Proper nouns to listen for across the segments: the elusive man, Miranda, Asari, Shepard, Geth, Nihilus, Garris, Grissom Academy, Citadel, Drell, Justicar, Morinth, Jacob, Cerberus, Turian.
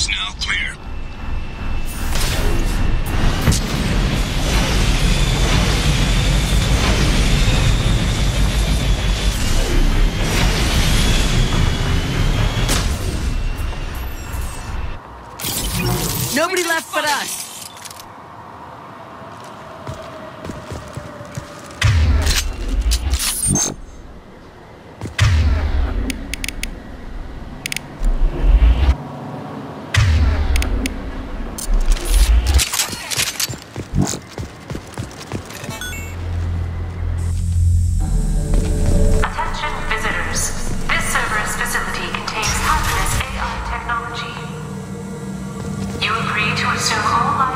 is now clear. Nobody left but us. Assume all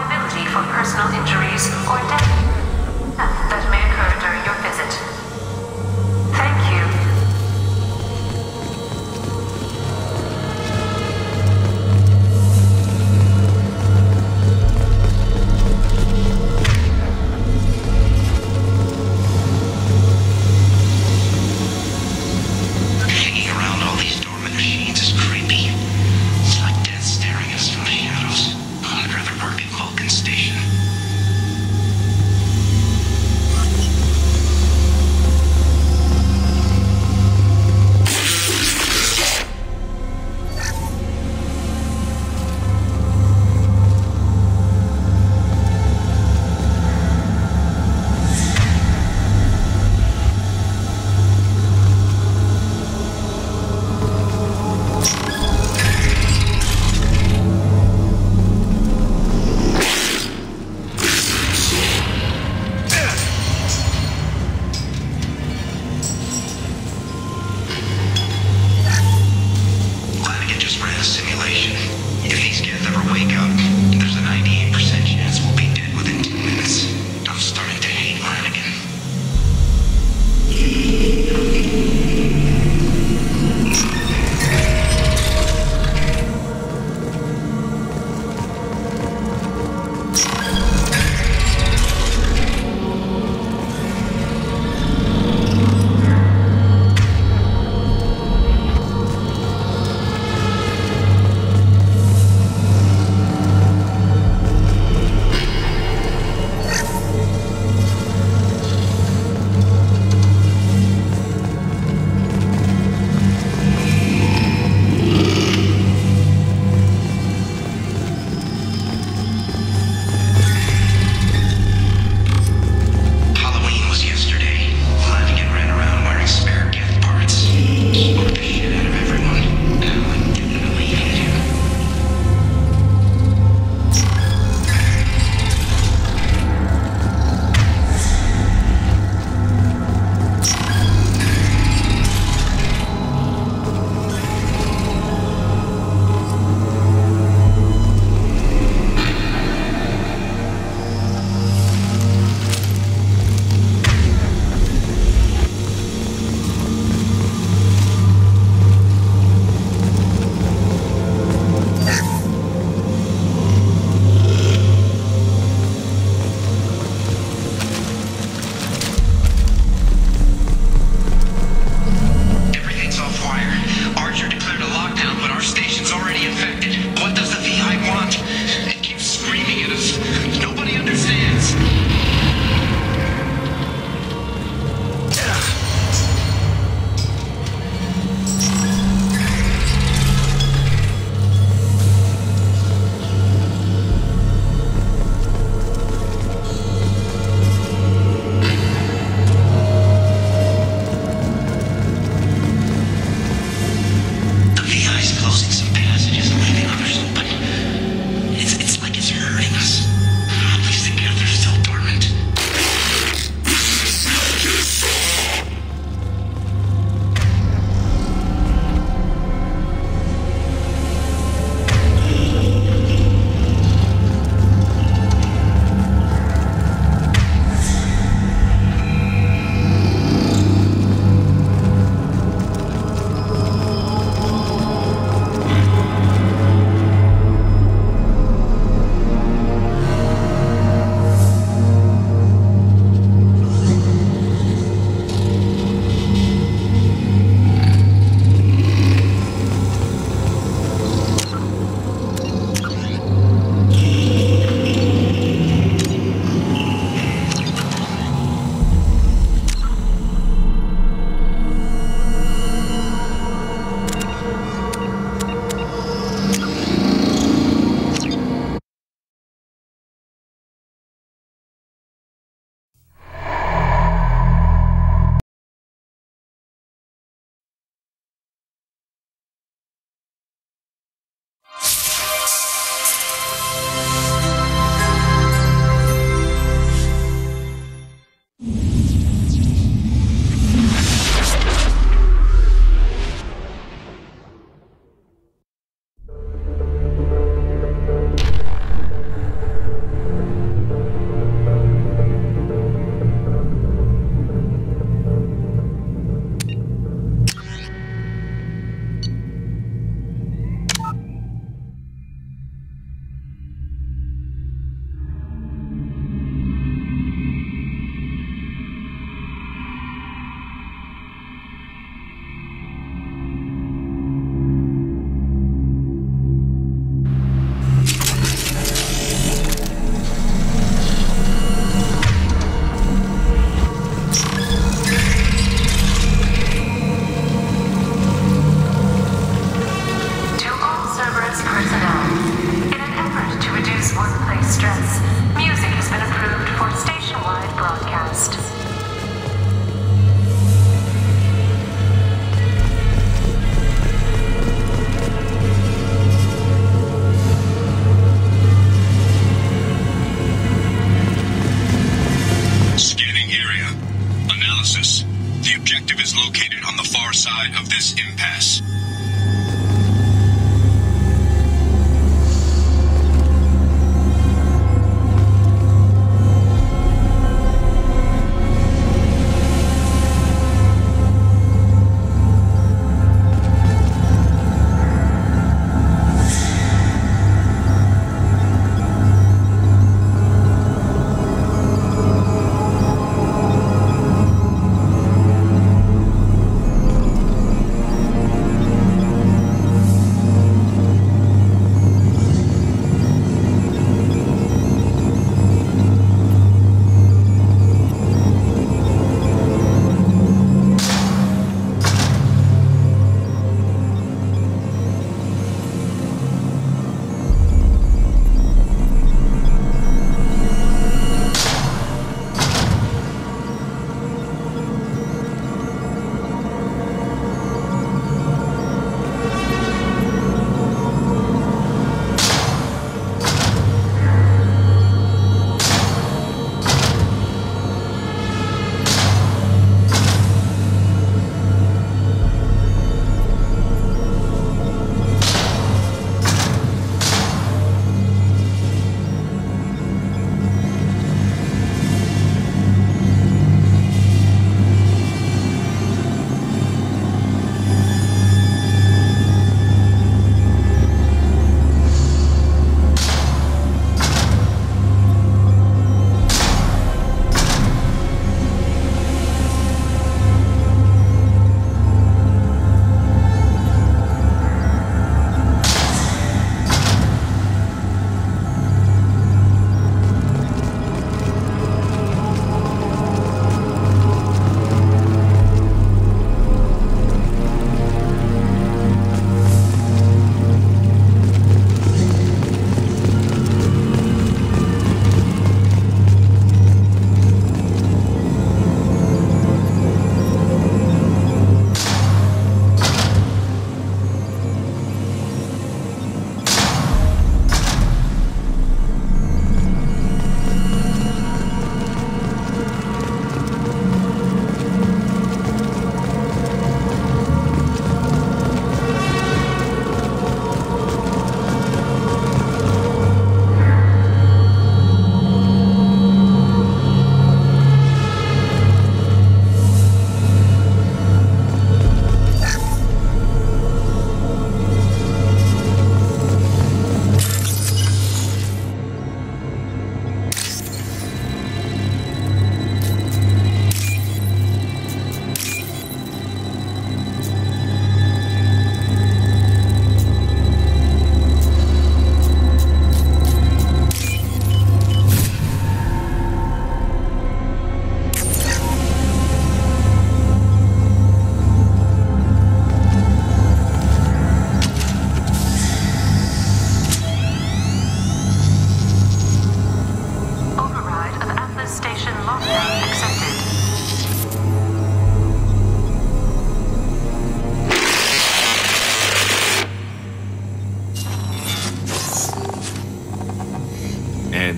this impasse.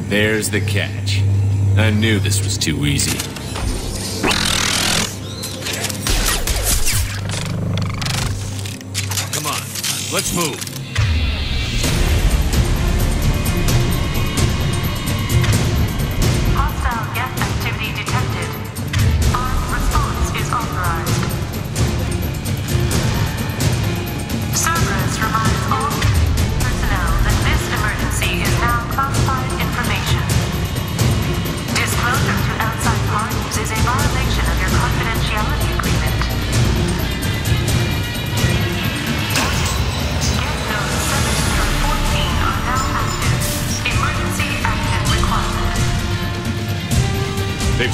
There's the catch. I knew this was too easy. Come on, let's move.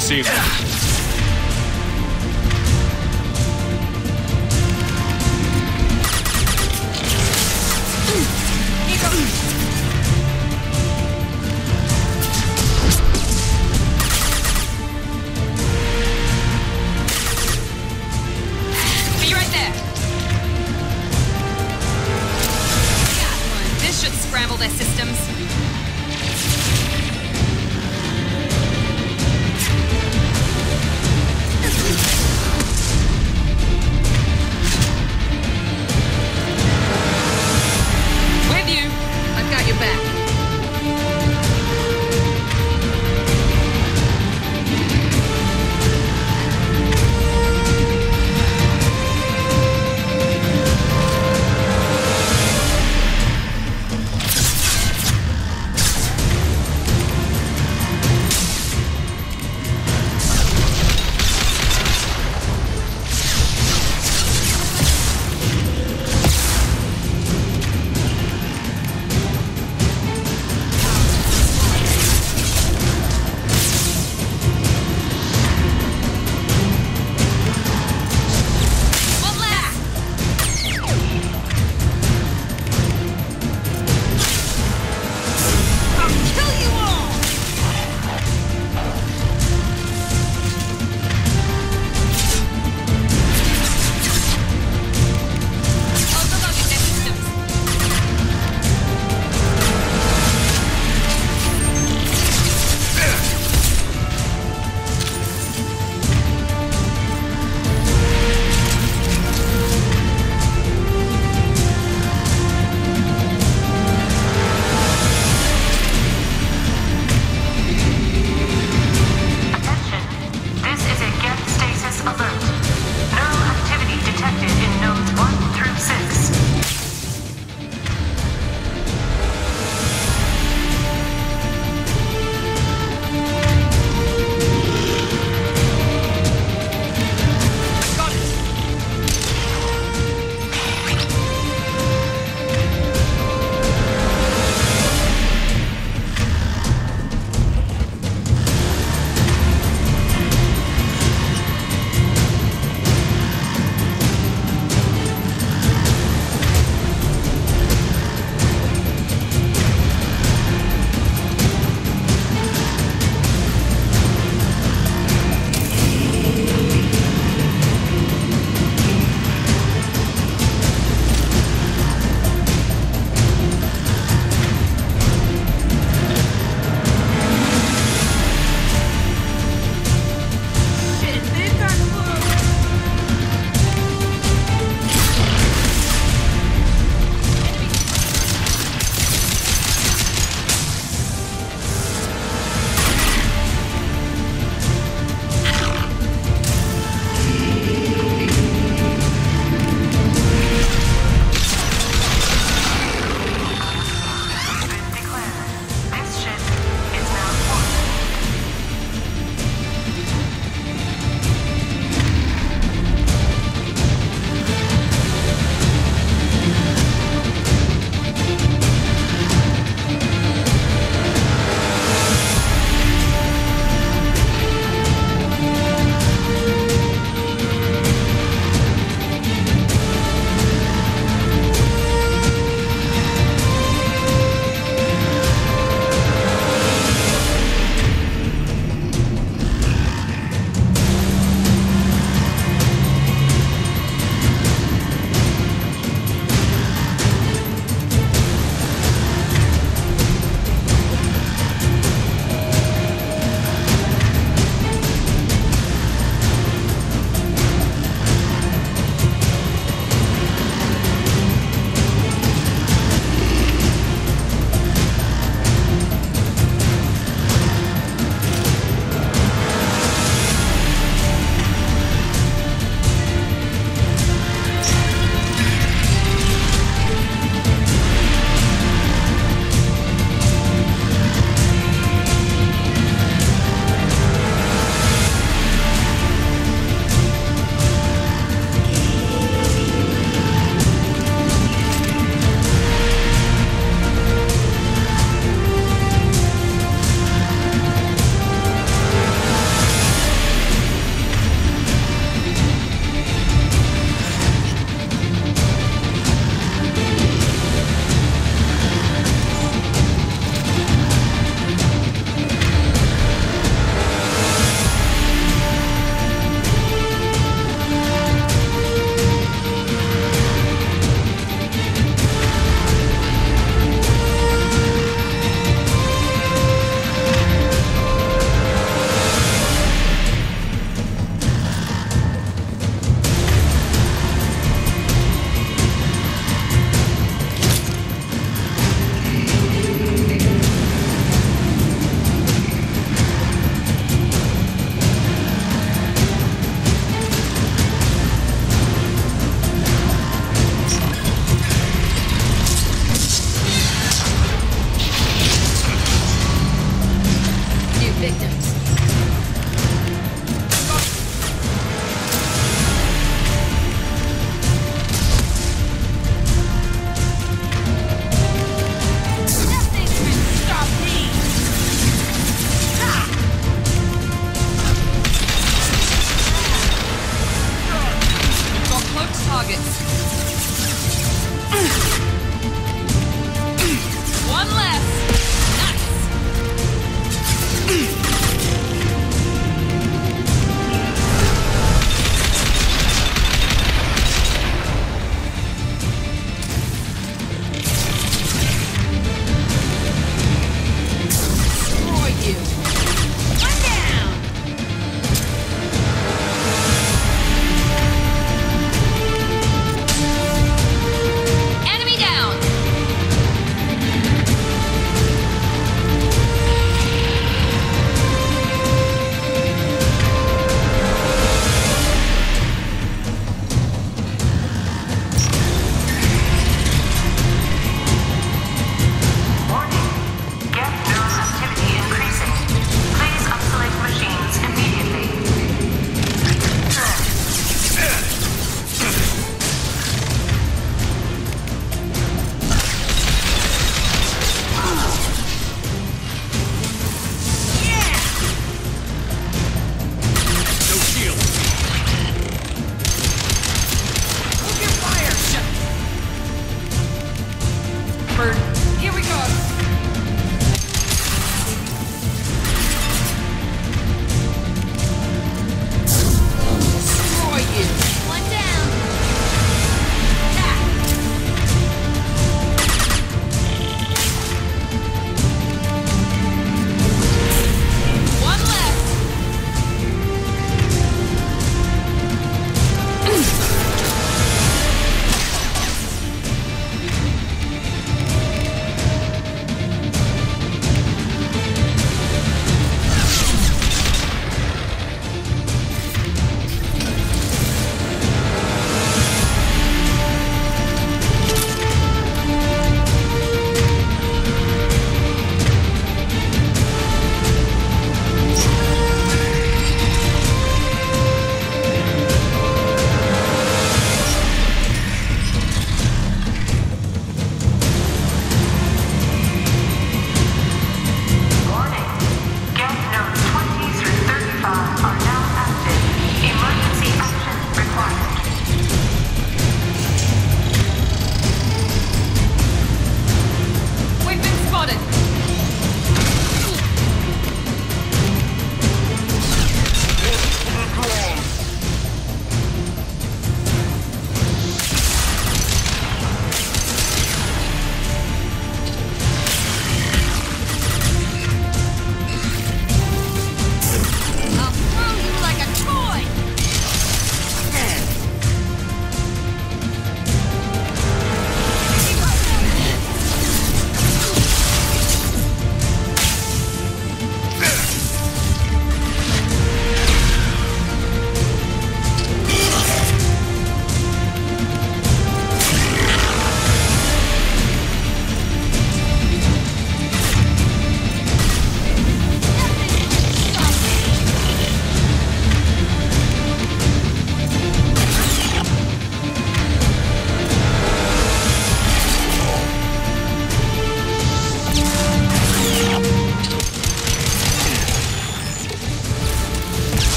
See that.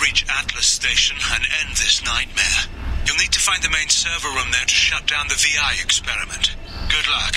reach Atlas Station and end this nightmare. You'll need to find the main server room there to shut down the VI experiment. Good luck.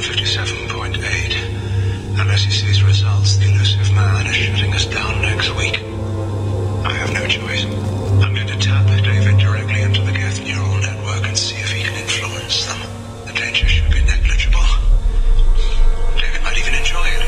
157.8. Unless he sees results, the elusive man is shutting us down next week. I have no choice. I'm going to tap David directly into the Geth neural network and see if he can influence them. The danger should be negligible. David might even enjoy it.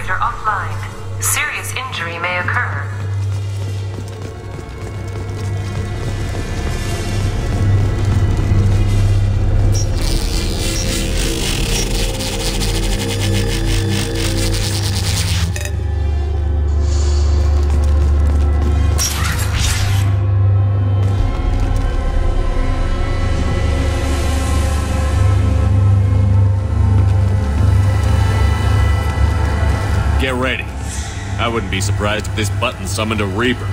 operator offline. Serious injury may occur. Get ready. I wouldn't be surprised if this button summoned a Reaper.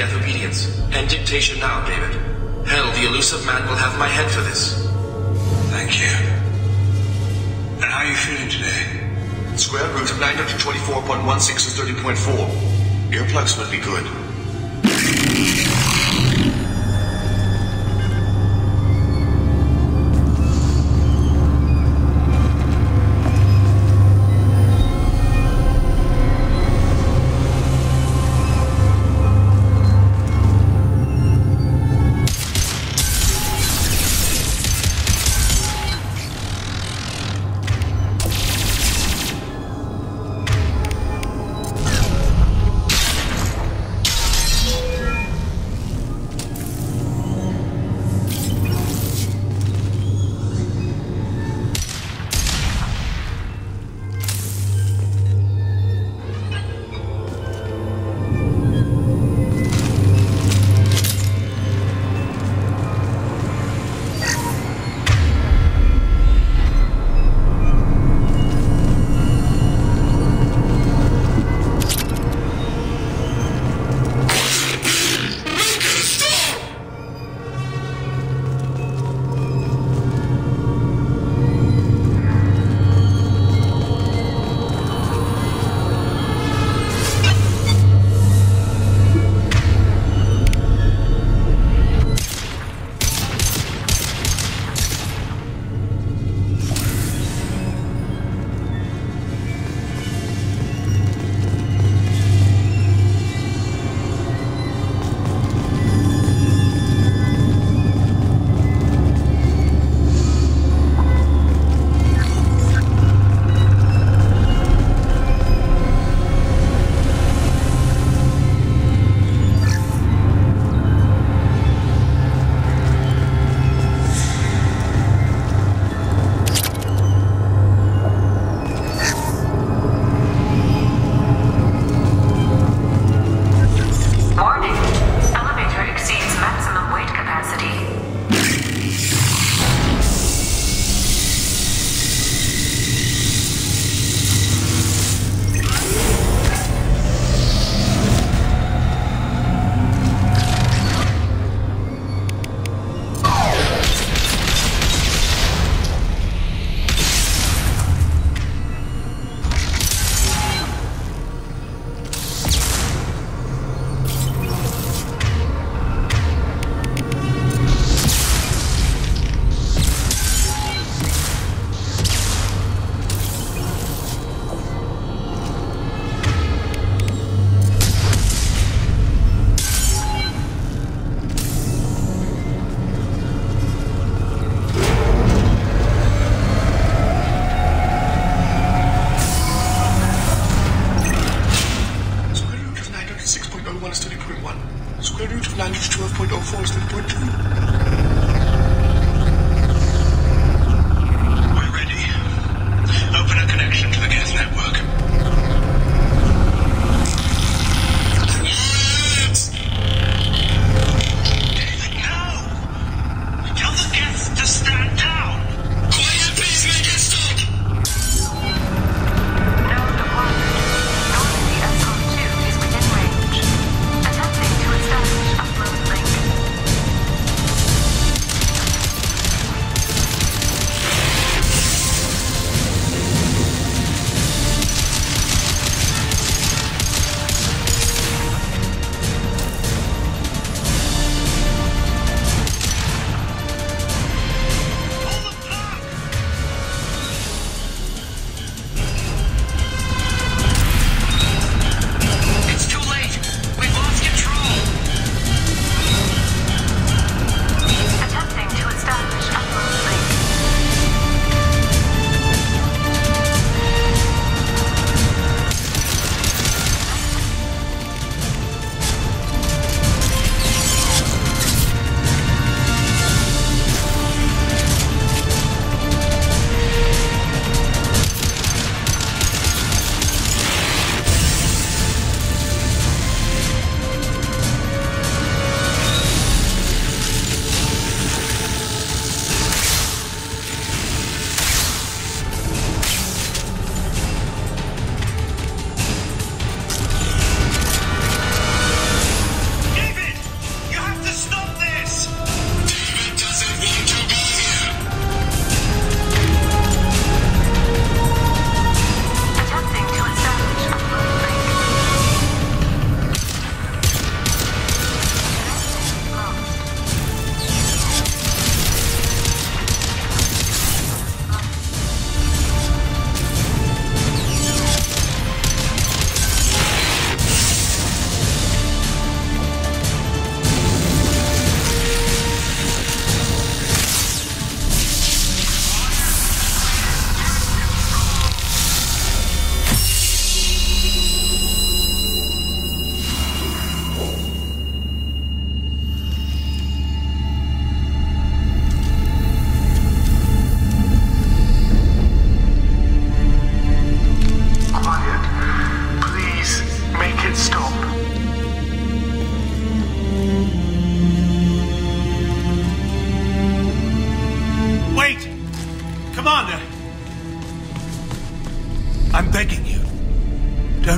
Now, David. Hell, the elusive man will have my head for this. Thank you. And how are you feeling today? Square root of 924.16 is 30.4. Earplugs would be good.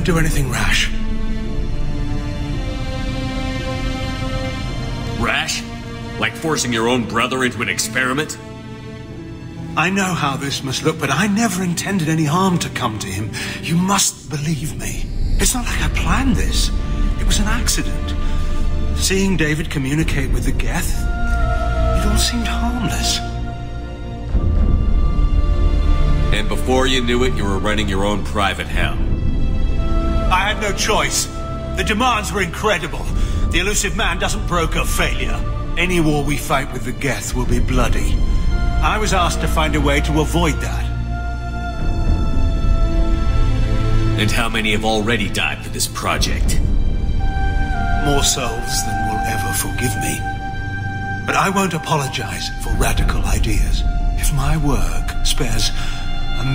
Don't do anything rash. Rash? Like forcing your own brother into an experiment? I know how this must look, but I never intended any harm to come to him. You must believe me. It's not like I planned this. It was an accident. Seeing David communicate with the Geth, it all seemed harmless. And before you knew it, you were running your own private hell. I had no choice. The demands were incredible. The elusive man doesn't broker failure. Any war we fight with the Geth will be bloody. I was asked to find a way to avoid that. And how many have already died for this project? More souls than will ever forgive me. But I won't apologize for radical ideas. If my work spares 1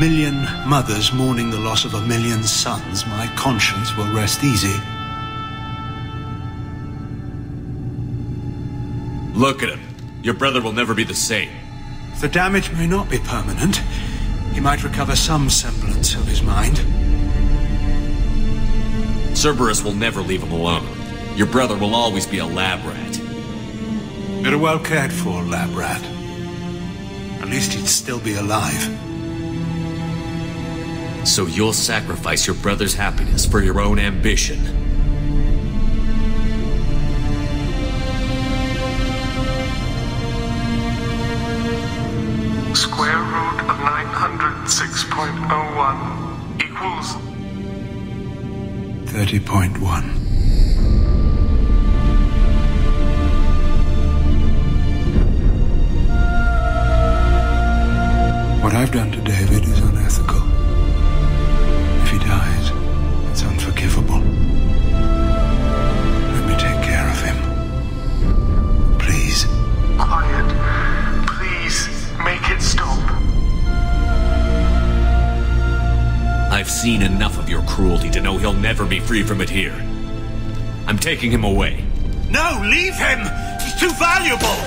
million mothers mourning the loss of 1 million sons, my conscience will rest easy. Look at him. Your brother will never be the same. The damage may not be permanent. He might recover some semblance of his mind. Cerberus will never leave him alone. Your brother will always be a lab rat. But a well-cared-for lab rat. At least he'd still be alive. So you'll sacrifice your brother's happiness for your own ambition. Square root of 906.01 equals 30.1. What I've done to David is unethical. If he dies, it's unforgivable. Let me take care of him. Please. Quiet. Please, make it stop. I've seen enough of your cruelty to know he'll never be free from it here. I'm taking him away. No, leave him! He's too valuable!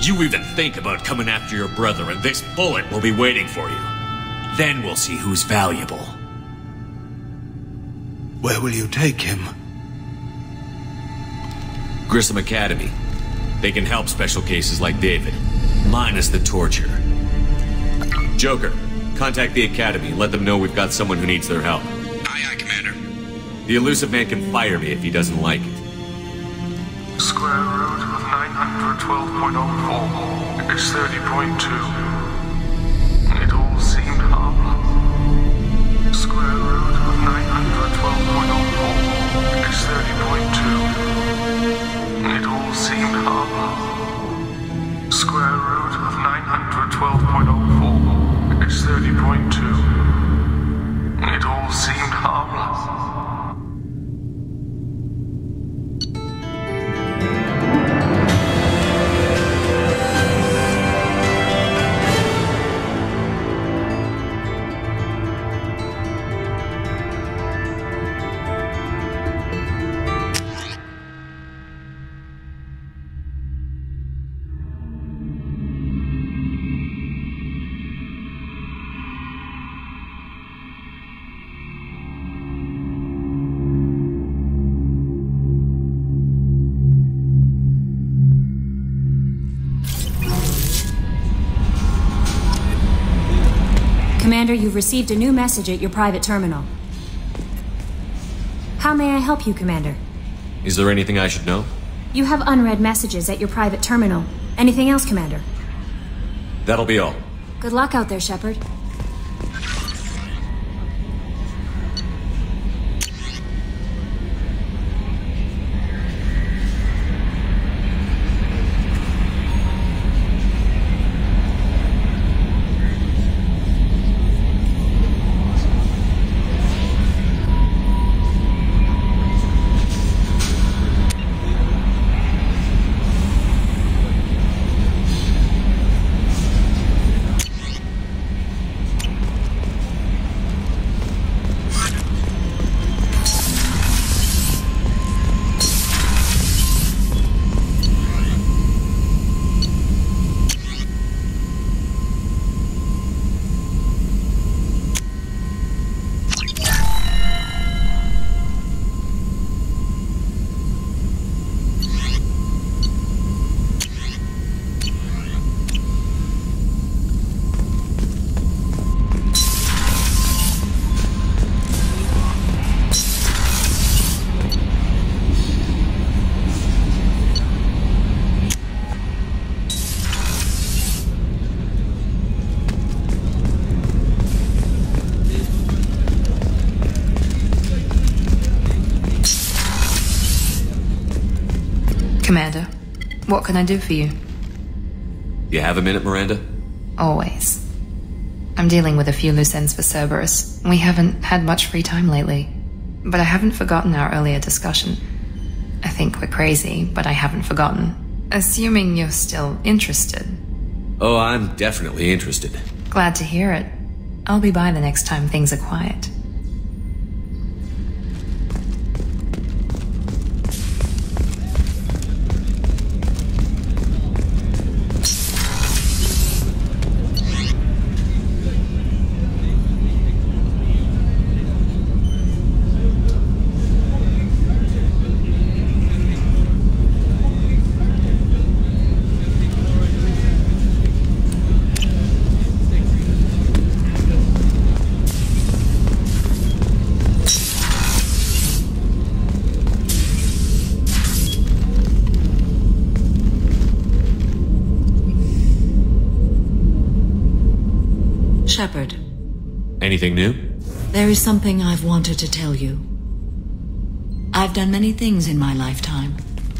You even think about coming after your brother, and this bullet will be waiting for you. Then we'll see who's valuable. Where will you take him? Grissom Academy. They can help special cases like David, minus the torture. Joker, contact the Academy and let them know we've got someone who needs their help. Aye, aye, Commander. The elusive man can fire me if he doesn't like it. Square root of 912.04 is 30.2. It all seemed harmless. Square root of 912.04 is 30.2. It all seemed harmless. Square root of 912.04 is 30.2. It all seemed harmless. Commander, you've received a new message at your private terminal. How may I help you, Commander? Is there anything I should know? You have unread messages at your private terminal. Anything else, Commander? That'll be all. Good luck out there, Shepard. Commander, what can I do for you? You have a minute, Miranda? Always. I'm dealing with a few loose ends for Cerberus. We haven't had much free time lately, but I haven't forgotten our earlier discussion. I think we're crazy, but I haven't forgotten. Assuming you're still interested. Oh, I'm definitely interested. Glad to hear it. I'll be by the next time things are quiet. Shepard. Anything new? There is something I've wanted to tell you. I've done many things in my lifetime.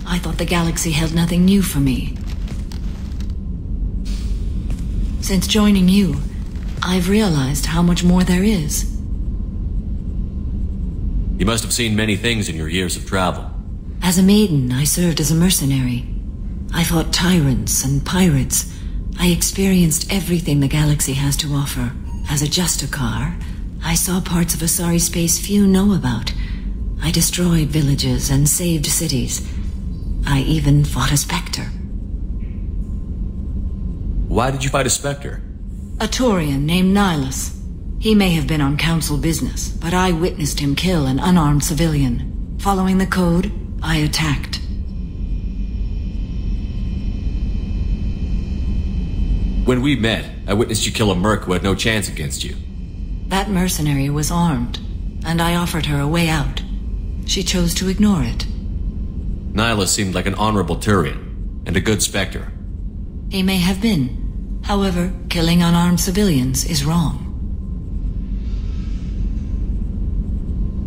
I thought the galaxy held nothing new for me. Since joining you, I've realized how much more there is. You must have seen many things in your years of travel. As a maiden, I served as a mercenary. I fought tyrants and pirates. I experienced everything the galaxy has to offer. As a Justicar, I saw parts of a sorry space few know about. I destroyed villages and saved cities. I even fought a Spectre. Why did you fight a Spectre? A Taurian named Nihilus. He may have been on council business, but I witnessed him kill an unarmed civilian. Following the code, I attacked. When we met, I witnessed you kill a merc who had no chance against you. That mercenary was armed, and I offered her a way out. She chose to ignore it. Nihilus seemed like an honorable Turian, and a good Spectre. He may have been. However, killing unarmed civilians is wrong.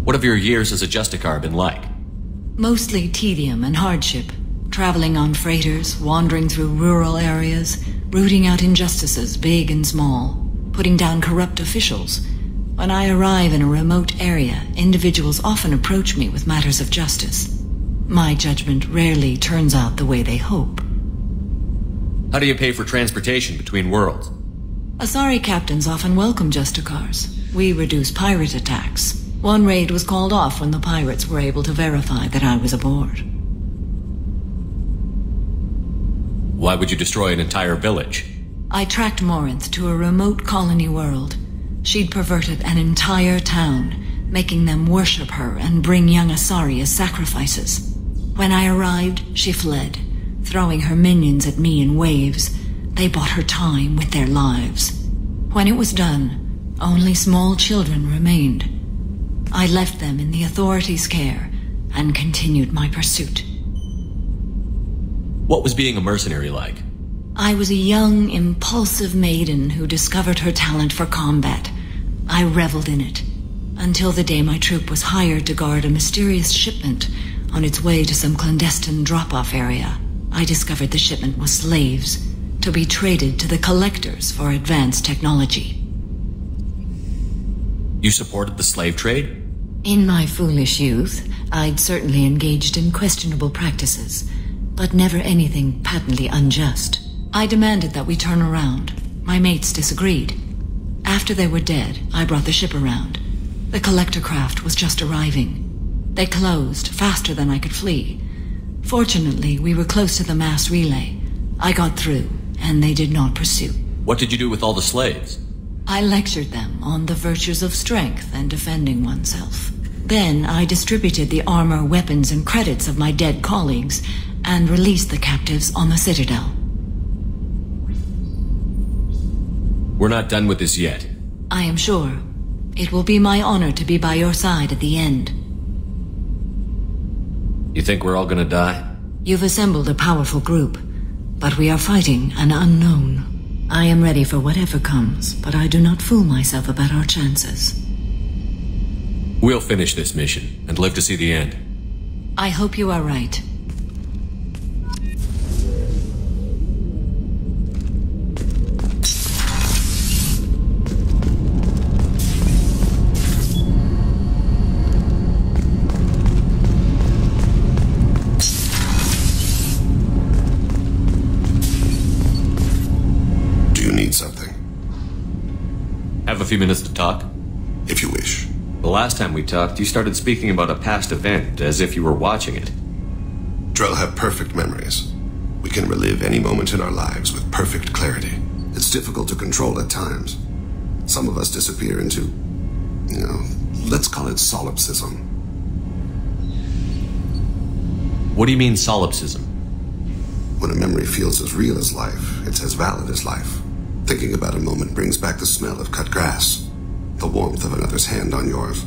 What have your years as a Justicar been like? Mostly tedium and hardship. Traveling on freighters, wandering through rural areas, rooting out injustices big and small, putting down corrupt officials. When I arrive in a remote area, individuals often approach me with matters of justice. My judgment rarely turns out the way they hope. How do you pay for transportation between worlds? Asari captains often welcome Justicars. We reduce pirate attacks. One raid was called off when the pirates were able to verify that I was aboard. Why would you destroy an entire village? I tracked Morinth to a remote colony world. She'd perverted an entire town, making them worship her and bring young Asari as sacrifices. When I arrived, she fled, throwing her minions at me in waves. They bought her time with their lives. When it was done, only small children remained. I left them in the authorities' care and continued my pursuit. What was being a mercenary like? I was a young, impulsive maiden who discovered her talent for combat. I reveled in it, until the day my troop was hired to guard a mysterious shipment on its way to some clandestine drop-off area. I discovered the shipment was slaves, to be traded to the collectors for advanced technology. You supported the slave trade? In my foolish youth, I'd certainly engaged in questionable practices, but never anything patently unjust. I demanded that we turn around. My mates disagreed. After they were dead, I brought the ship around. The collector craft was just arriving. They closed faster than I could flee. Fortunately, we were close to the mass relay. I got through, and they did not pursue. What did you do with all the slaves? I lectured them on the virtues of strength and defending oneself. Then I distributed the armor, weapons, and credits of my dead colleagues, and released the captives on the Citadel. We're not done with this yet. I am sure. It will be my honor to be by your side at the end. You think we're all gonna die? You've assembled a powerful group, but we are fighting an unknown. I am ready for whatever comes, but I do not fool myself about our chances. We'll finish this mission and live to see the end. I hope you are right. few minutes to talk? If you wish. The last time we talked, you started speaking about a past event, as if you were watching it. Drell have perfect memories. We can relive any moment in our lives with perfect clarity. It's difficult to control at times. Some of us disappear into, you know, let's call it solipsism. What do you mean, solipsism? When a memory feels as real as life, it's as valid as life. Thinking about a moment brings back the smell of cut grass, the warmth of another's hand on yours,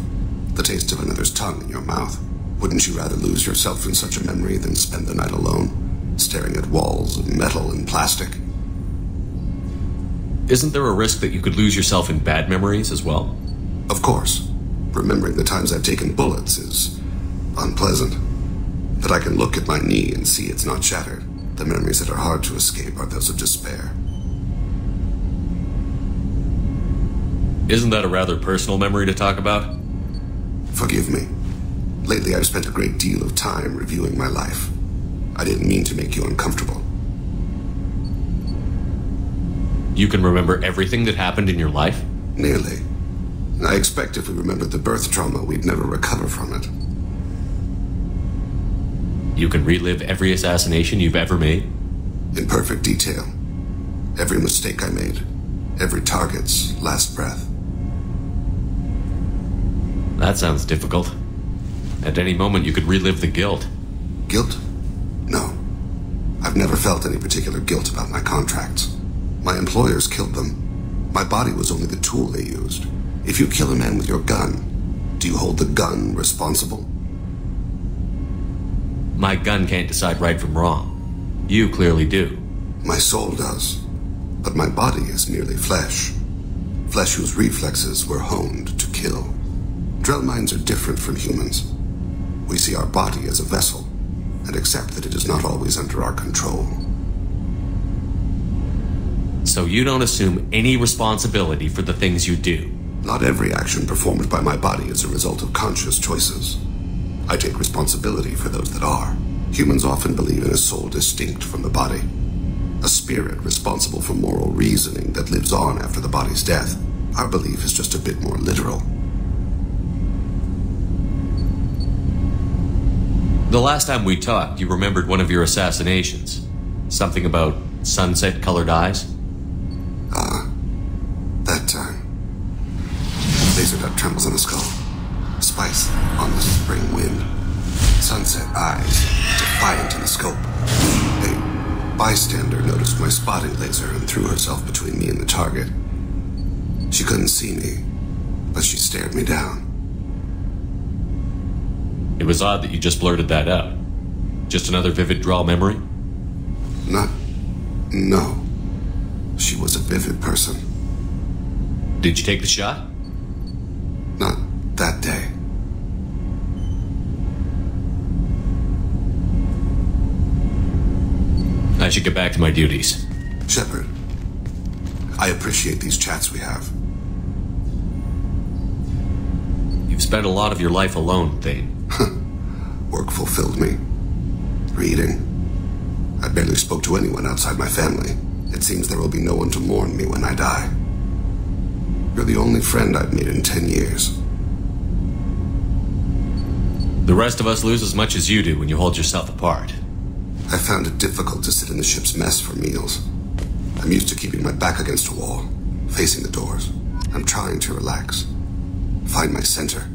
the taste of another's tongue in your mouth. Wouldn't you rather lose yourself in such a memory than spend the night alone, staring at walls of metal and plastic? Isn't there a risk that you could lose yourself in bad memories as well? Of course. Remembering the times I've taken bullets is unpleasant. But I can look at my knee and see it's not shattered. The memories that are hard to escape are those of despair. Isn't that a rather personal memory to talk about? Forgive me. Lately I've spent a great deal of time reviewing my life. I didn't mean to make you uncomfortable. You can remember everything that happened in your life? Nearly. I expect if we remembered the birth trauma, we'd never recover from it. You can relive every assassination you've ever made? In perfect detail. Every mistake I made. Every target's last breath. That sounds difficult. At any moment, you could relive the guilt. Guilt? No. I've never felt any particular guilt about my contracts. My employers killed them. My body was only the tool they used. If you kill a man with your gun, do you hold the gun responsible? My gun can't decide right from wrong. You clearly do. My soul does. But my body is merely flesh. Flesh whose reflexes were honed to kill. Drell minds are different from humans. We see our body as a vessel, and accept that it is not always under our control. So you don't assume any responsibility for the things you do? Not every action performed by my body is a result of conscious choices. I take responsibility for those that are. Humans often believe in a soul distinct from the body. A spirit responsible for moral reasoning that lives on after the body's death. Our belief is just a bit more literal. The last time we talked, you remembered one of your assassinations. Something about sunset-colored eyes? Ah, that time. Laser dot trembles on the skull. Spice on the spring wind. Sunset eyes, defiant in the scope. Bystander noticed my spotting laser and threw herself between me and the target. She couldn't see me, but she stared me down. It was odd that you just blurted that out. Just another vivid Drell memory? No. She was a vivid person. Did you take the shot? Not that day. I should get back to my duties. Shepard, I appreciate these chats we have. You've spent a lot of your life alone, Thane. Work fulfilled me. Reading. I barely spoke to anyone outside my family. It seems there will be no one to mourn me when I die. You're the only friend I've made in 10 years. The rest of us lose as much as you do when you hold yourself apart. I found it difficult to sit in the ship's mess for meals. I'm used to keeping my back against a wall, facing the doors. I'm trying to relax, find my center.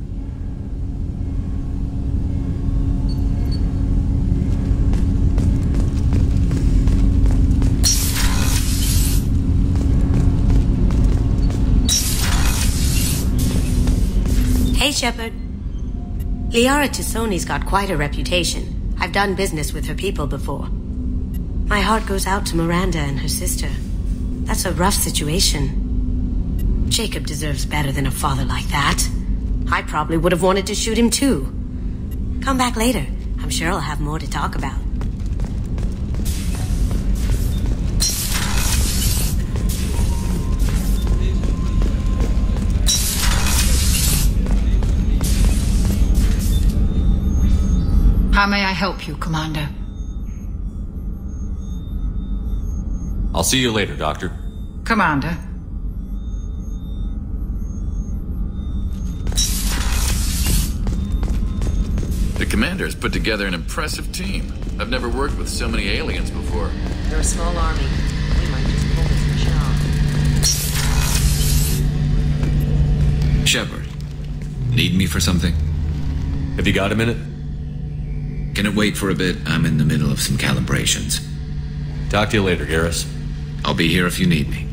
Hey, Shepard. Liara Tassoni's got quite a reputation. I've done business with her people before. My heart goes out to Miranda and her sister. That's a rough situation. Jacob deserves better than a father like that. I probably would have wanted to shoot him too. Come back later. I'm sure I'll have more to talk about. How may I help you, Commander? I'll see you later, Doctor. Commander. Commander's put together an impressive team. I've never worked with so many aliens before. They're a small army. We might just pull the fish off. Shepard, need me for something? Have you got a minute? Can it wait for a bit? I'm in the middle of some calibrations. Talk to you later, Garris. I'll be here if you need me.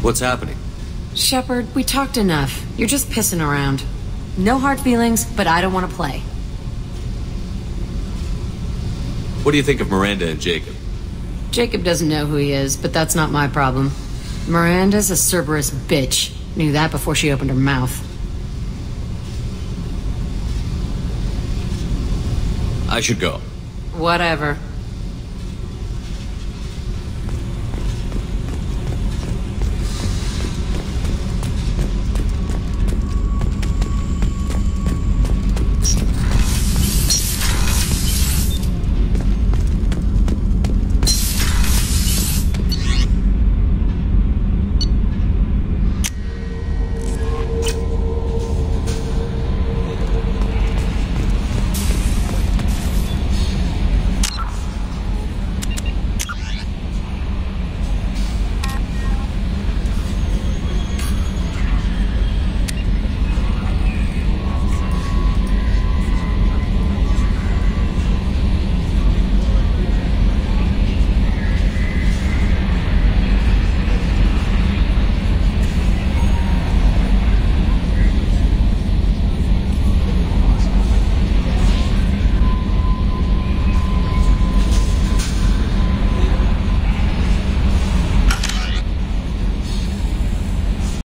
What's happening? Shepard, we talked enough. You're just pissing around. No hard feelings, but I don't want to play. What do you think of Miranda and Jacob? Jacob doesn't know who he is, but that's not my problem. Miranda's a Cerberus bitch. Knew that before she opened her mouth. I should go. Whatever.